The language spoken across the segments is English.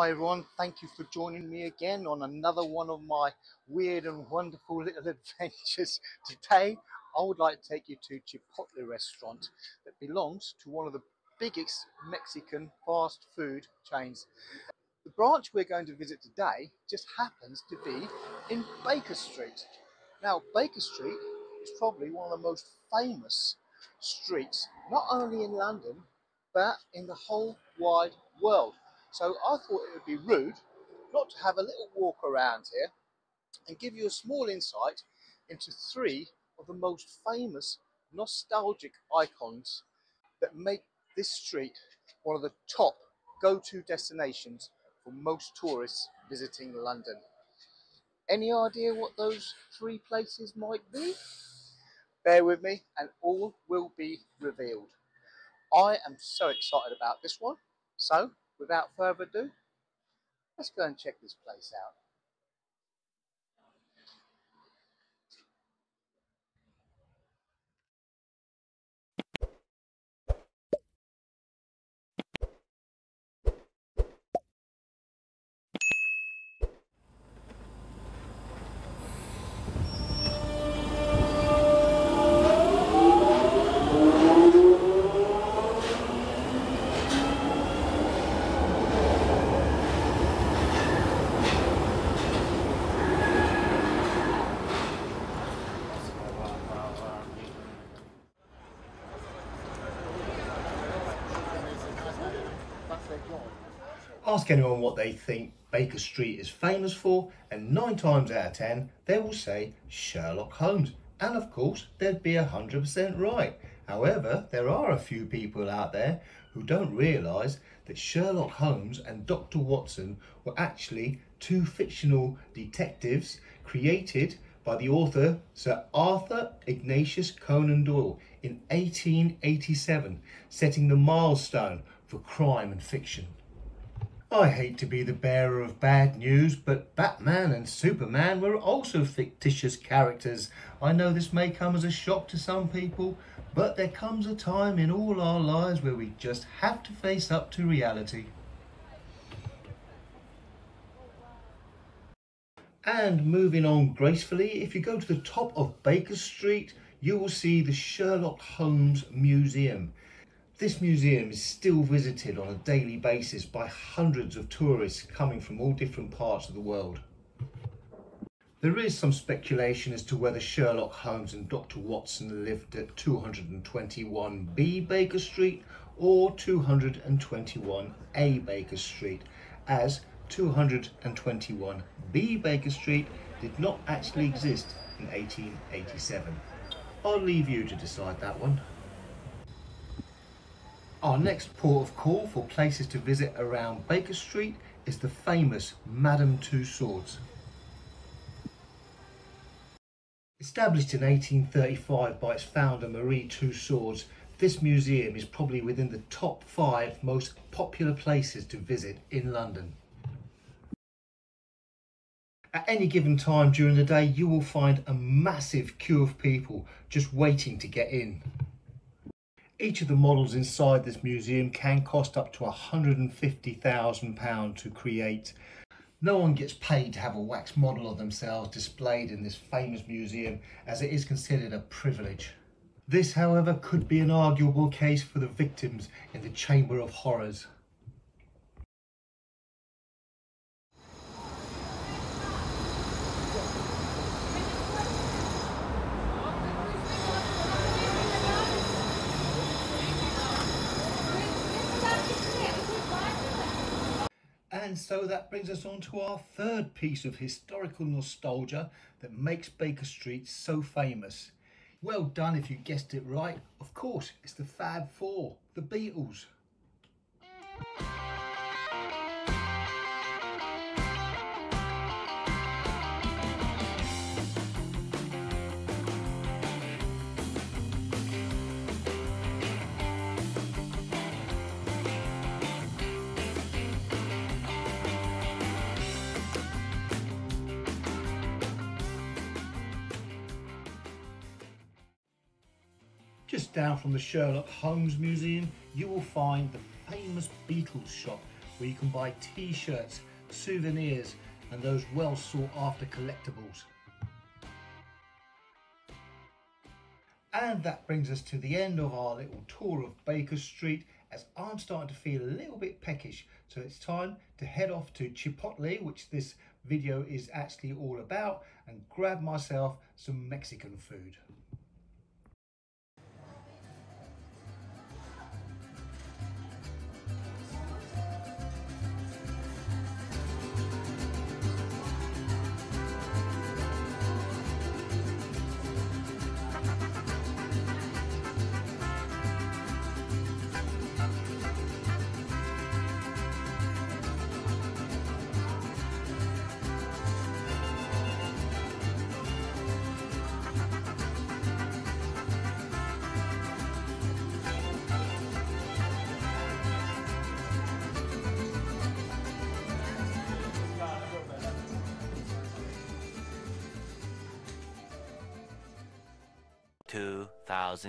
Hi everyone, thank you for joining me again on another one of my weird and wonderful little adventures. Today I would like to take you to Chipotle restaurant that belongs to one of the biggest Mexican fast food chains. The branch we're going to visit today just happens to be in Baker Street. Now Baker Street is probably one of the most famous streets, not only in London but in the whole wide world. So I thought it would be rude not to have a little walk around here and give you a small insight into three of the most famous nostalgic icons that make this street one of the top go-to destinations for most tourists visiting London. Any idea what those three places might be? Bear with me and all will be revealed. I am so excited about this one, so without further ado, let's go and check this place out. Ask anyone what they think Baker Street is famous for and 9 times out of 10 they will say Sherlock Holmes, and of course they'd be 100% right. However, there are a few people out there who don't realise that Sherlock Holmes and Dr. Watson were actually two fictional detectives created by the author Sir Arthur Ignatius Conan Doyle in 1887, setting the milestone for crime and fiction. I hate to be the bearer of bad news, but Batman and Superman were also fictitious characters. I know this may come as a shock to some people, but there comes a time in all our lives where we just have to face up to reality. And moving on gracefully, if you go to the top of Baker Street, you will see the Sherlock Holmes Museum. This museum is still visited on a daily basis by hundreds of tourists coming from all different parts of the world. There is some speculation as to whether Sherlock Holmes and Dr. Watson lived at 221B Baker Street or 221A Baker Street, as 221B Baker Street did not actually exist in 1887. I'll leave you to decide that one. Our next port of call for places to visit around Baker Street is the famous Madame Tussauds. Established in 1835 by its founder Marie Tussauds, this museum is probably within the top 5 most popular places to visit in London. At any given time during the day, you will find a massive queue of people just waiting to get in. Each of the models inside this museum can cost up to £150,000 to create. No one gets paid to have a wax model of themselves displayed in this famous museum, as it is considered a privilege. This, however, could be an arguable case for the victims in the Chamber of Horrors. And so that brings us on to our third piece of historical nostalgia that makes Baker Street so famous. Well done if you guessed it right. Of course, it's the Fab Four, the Beatles. Just down from the Sherlock Holmes Museum, you will find the famous Beatles shop, where you can buy t-shirts, souvenirs and those well sought after collectibles. And that brings us to the end of our little tour of Baker Street, as I'm starting to feel a little bit peckish, so it's time to head off to Chipotle, which this video is actually all about, and grab myself some Mexican food.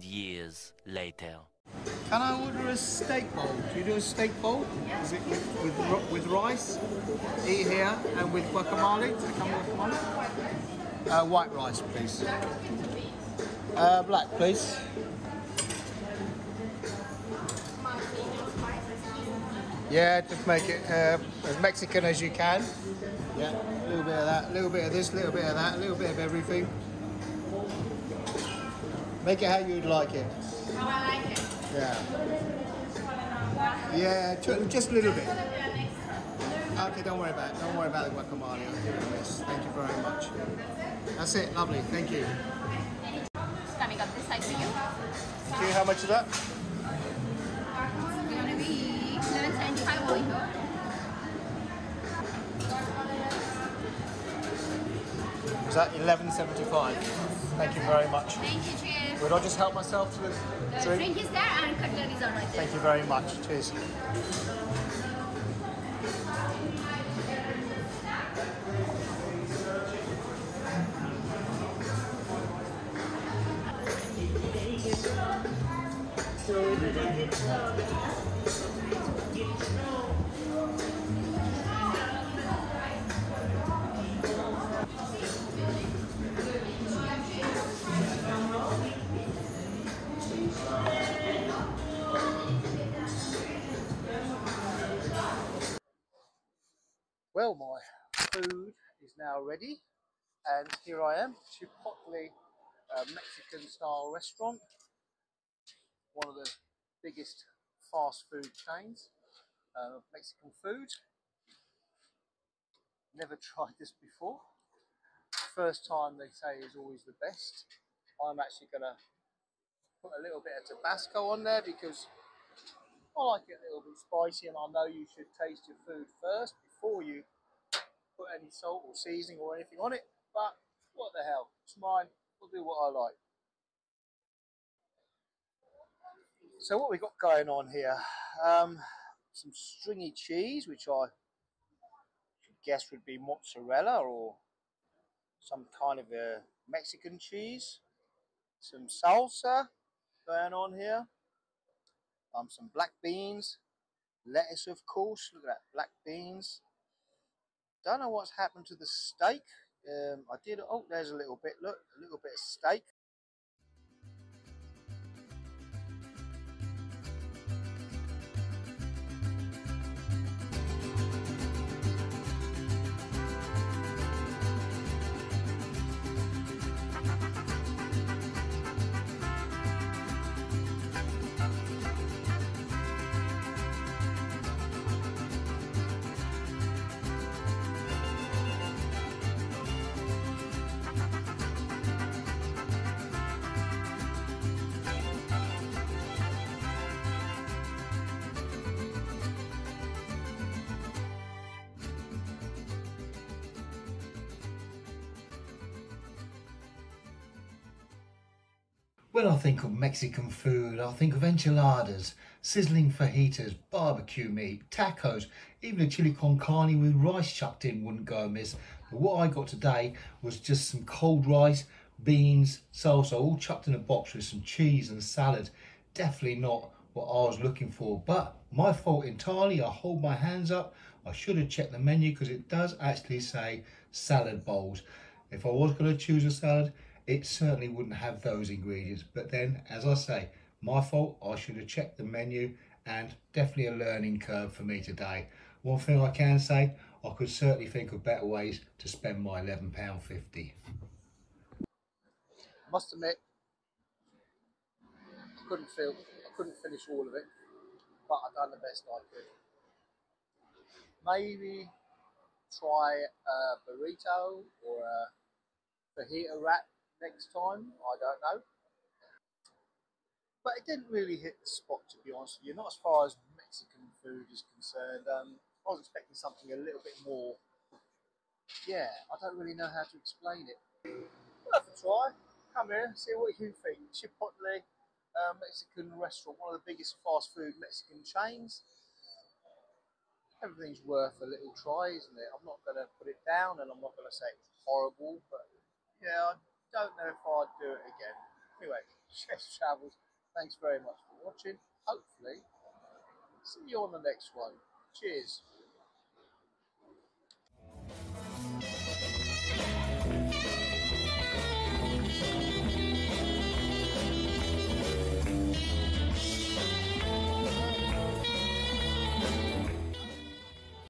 Years later. Can I order a steak bowl? Do you do a steak bowl? Yeah. Is it with rice? Eat here and with guacamole? Does it come with guacamole? White rice, please. Black, please. Yeah, just make it as Mexican as you can. Yeah, a little bit of that, a little bit of this, a little bit of that, a little bit of everything. Make it how you'd like it. How I like it? Yeah. Yeah, just a little bit. Okay, don't worry about it. Don't worry about the guacamole. I'll give it a miss. Thank you very much. That's it. Lovely. Thank you. Coming up this side for you. Okay, how much is that? It's going to be $11.75 over here. Is that $11.75? Thank you very much. Thank you. Would I just help myself to the drink? Drink is there and cutleries are right there. Thank you very much. Cheers. Well, my food is now ready, and here I am, Chipotle, Mexican style restaurant, one of the biggest fast food chains of Mexican food. Never tried this before. First time, they say, is always the best. I'm actually going to put a little bit of Tabasco on there because I like it a little bit spicy, and I know you should taste your food first before you put any salt or seasoning or anything on it, but what the hell, it's mine, I'll do what I like. So what we got going on here, some stringy cheese, which I guess would be mozzarella or some kind of a Mexican cheese, some salsa going on here, some black beans, lettuce of course, look at that, black beans. Don't know what's happened to the steak. I did, oh there's a little bit, look, a little bit of steak. When I think of Mexican food, I think of enchiladas, sizzling fajitas, barbecue meat, tacos, even a chili con carne with rice chucked in wouldn't go amiss. But what I got today was just some cold rice, beans, salsa, all chucked in a box with some cheese and salad. Definitely not what I was looking for, but My fault entirely. I hold my hands up. I should have checked the menu because it does actually say salad bowls. If I was going to choose a salad, it certainly wouldn't have those ingredients. But then, as I say, my fault. I should have checked the menu, and definitely a learning curve for me today. One thing I can say, I could certainly think of better ways to spend my £11.50. Must admit, I couldn't finish all of it, but I've done the best I could. Maybe try a burrito or a fajita wrap next time, I don't know. But it didn't really hit the spot, to be honest with you, not as far as Mexican food is concerned. I was expecting something a little bit more. Yeah, I don't really know how to explain it. Have a try. Come here, see what you think. Chipotle, Mexican restaurant, one of the biggest fast food Mexican chains. Everything's worth a little try, isn't it? I'm not going to put it down, and I'm not going to say it's horrible, but yeah, I don't know if I'd do it again. Anyway, Chefs Travels, thanks very much for watching. Hopefully, see you on the next one. Cheers.